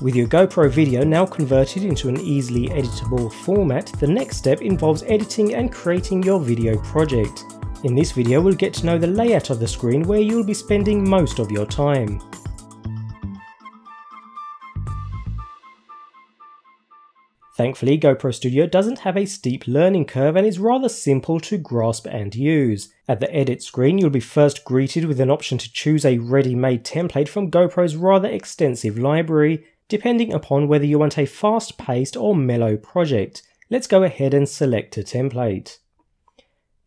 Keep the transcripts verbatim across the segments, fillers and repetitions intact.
With your GoPro video now converted into an easily editable format, the next step involves editing and creating your video project. In this video, we'll get to know the layout of the screen where you'll be spending most of your time. Thankfully, GoPro Studio doesn't have a steep learning curve and is rather simple to grasp and use. At the edit screen, you'll be first greeted with an option to choose a ready-made template from GoPro's rather extensive library, depending upon whether you want a fast-paced or mellow project. Let's go ahead and select a template.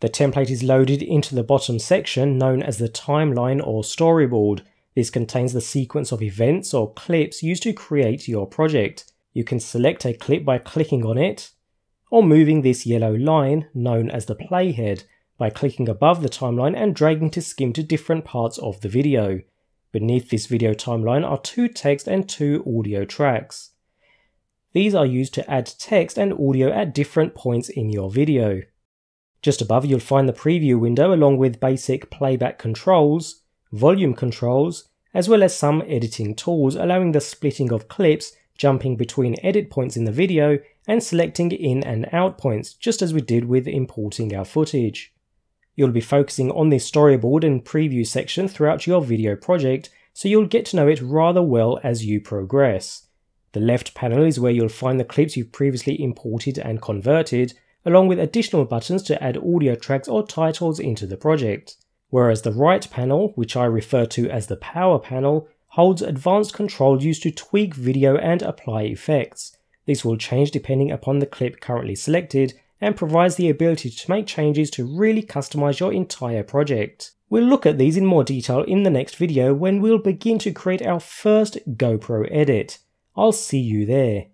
The template is loaded into the bottom section known as the timeline or storyboard. This contains the sequence of events or clips used to create your project. You can select a clip by clicking on it, or moving this yellow line, known as the playhead, by clicking above the timeline and dragging to skim to different parts of the video. Beneath this video timeline are two text and two audio tracks. These are used to add text and audio at different points in your video. Just above, you'll find the preview window along with basic playback controls, volume controls, as well as some editing tools allowing the splitting of clips, jumping between edit points in the video and selecting in and out points, just as we did with importing our footage. You'll be focusing on this storyboard and preview section throughout your video project, so you'll get to know it rather well as you progress. The left panel is where you'll find the clips you've previously imported and converted, along with additional buttons to add audio tracks or titles into the project. Whereas the right panel, which I refer to as the power panel, holds advanced control used to tweak video and apply effects. This will change depending upon the clip currently selected and provides the ability to make changes to really customize your entire project. We'll look at these in more detail in the next video when we'll begin to create our first GoPro edit. I'll see you there.